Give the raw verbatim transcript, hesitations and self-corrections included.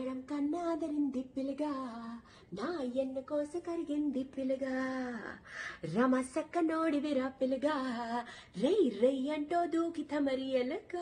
ఎడం కన్నాదరింది పిలగా నా ఎన్న కోస కరిగింది పిలగా రమసక్క నోడివిరా పిలగా రై రై అంటో దూకి తమరి ఎలక.